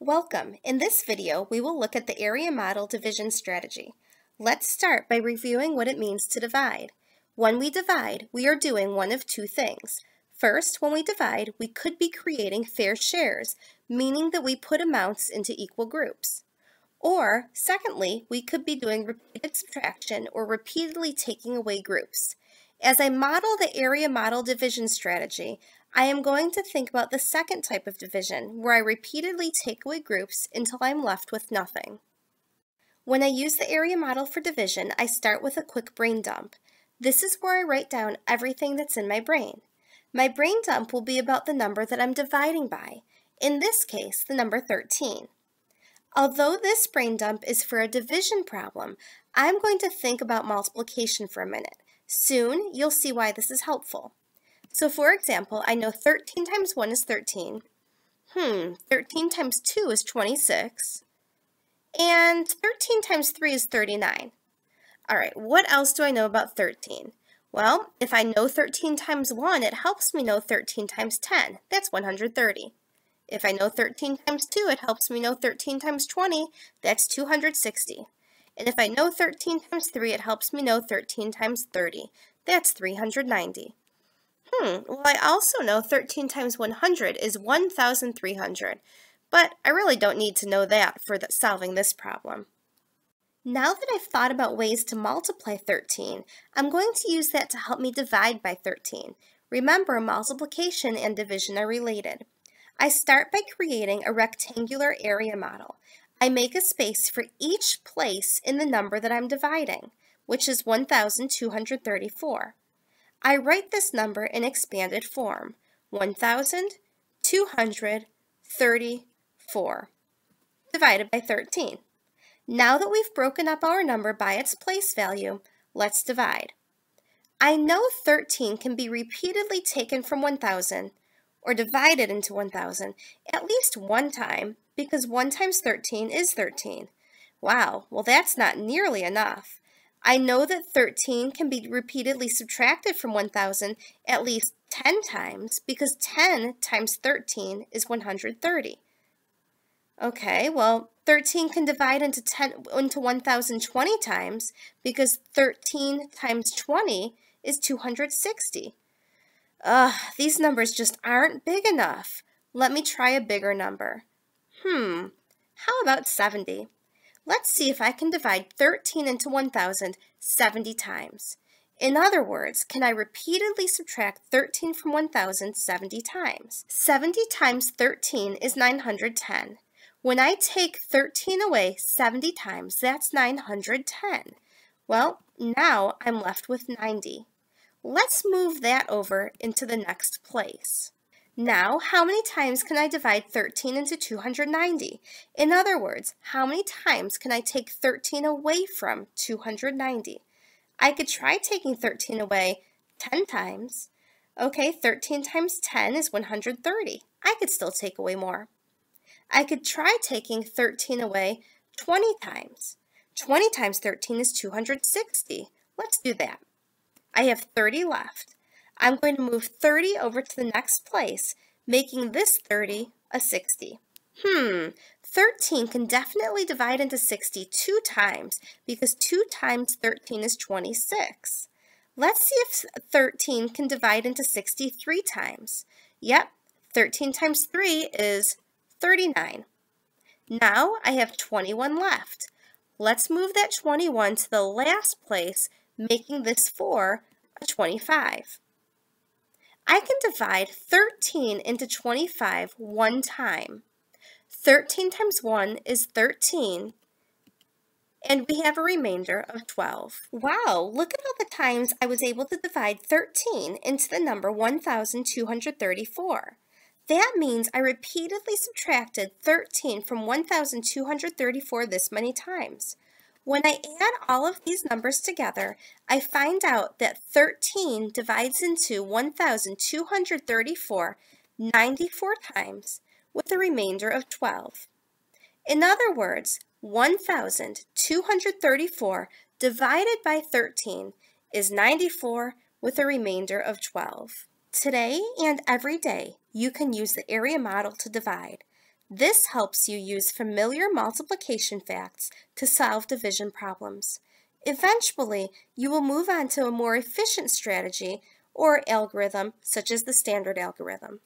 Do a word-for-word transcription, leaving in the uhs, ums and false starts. Welcome! In this video, we will look at the area model division strategy. Let's start by reviewing what it means to divide. When we divide, we are doing one of two things. First, when we divide, we could be creating fair shares, meaning that we put amounts into equal groups. Or, secondly, we could be doing repeated subtraction or repeatedly taking away groups. As I model the area model division strategy, I am going to think about the second type of division, where I repeatedly take away groups until I'm left with nothing. When I use the area model for division, I start with a quick brain dump. This is where I write down everything that's in my brain. My brain dump will be about the number that I'm dividing by, in this case, the number thirteen. Although this brain dump is for a division problem, I'm going to think about multiplication for a minute. Soon, you'll see why this is helpful. So for example, I know thirteen times one is thirteen, hmm, thirteen times two is twenty-six, and thirteen times three is thirty-nine. Alright, what else do I know about thirteen? Well, if I know thirteen times one, it helps me know thirteen times ten, that's one hundred thirty. If I know thirteen times two, it helps me know thirteen times twenty, that's two hundred sixty. And if I know thirteen times three, it helps me know thirteen times thirty, that's three hundred ninety. Hmm, well, I also know thirteen times one hundred is one thousand three hundred, but I really don't need to know that for the, solving this problem. Now that I've thought about ways to multiply thirteen, I'm going to use that to help me divide by thirteen. Remember, multiplication and division are related. I start by creating a rectangular area model. I make a space for each place in the number that I'm dividing, which is one thousand two hundred thirty-four. I write this number in expanded form, one thousand two hundred thirty-four, divided by thirteen. Now that we've broken up our number by its place value, let's divide. I know thirteen can be repeatedly taken from one thousand, or divided into one thousand, at least one time, because one times thirteen is thirteen. Wow, well that's not nearly enough. I know that thirteen can be repeatedly subtracted from one thousand at least ten times, because ten times thirteen is one hundred thirty. Okay, well, thirteen can divide into, ten, into one thousand twenty times, because thirteen times twenty is two hundred sixty. Ugh, these numbers just aren't big enough. Let me try a bigger number. Hmm, how about seventy? Let's see if I can divide thirteen into one thousand seventy times. In other words, can I repeatedly subtract thirteen from one thousand seventy times? seventy times thirteen is nine hundred ten. When I take thirteen away seventy times, that's nine hundred ten. Well, now I'm left with ninety. Let's move that over into the next place. Now, how many times can I divide thirteen into two hundred ninety? In other words, how many times can I take thirteen away from two hundred ninety? I could try taking thirteen away ten times. Okay, thirteen times ten is one hundred thirty. I could still take away more. I could try taking thirteen away twenty times. twenty times thirteen is two hundred sixty. Let's do that. I have thirty left. I'm going to move thirty over to the next place, making this thirty a sixty. Hmm, thirteen can definitely divide into sixty two times, because two times thirteen is twenty-six. Let's see if thirteen can divide into sixty-three times. Yep, thirteen times three is thirty-nine. Now I have twenty-one left. Let's move that twenty-one to the last place, making this four a twenty-five. I can divide thirteen into twenty-five one time. thirteen times one is thirteen, and we have a remainder of twelve. Wow, look at all the times I was able to divide thirteen into the number one thousand two hundred thirty-four. That means I repeatedly subtracted thirteen from one thousand two hundred thirty-four this many times. When I add all of these numbers together, I find out that thirteen divides into one thousand two hundred thirty-four ninety-four times, with a remainder of twelve. In other words, one thousand two hundred thirty-four divided by thirteen is ninety-four, with a remainder of twelve. Today and every day, you can use the area model to divide. This helps you use familiar multiplication facts to solve division problems. Eventually, you will move on to a more efficient strategy or algorithm such as the standard algorithm.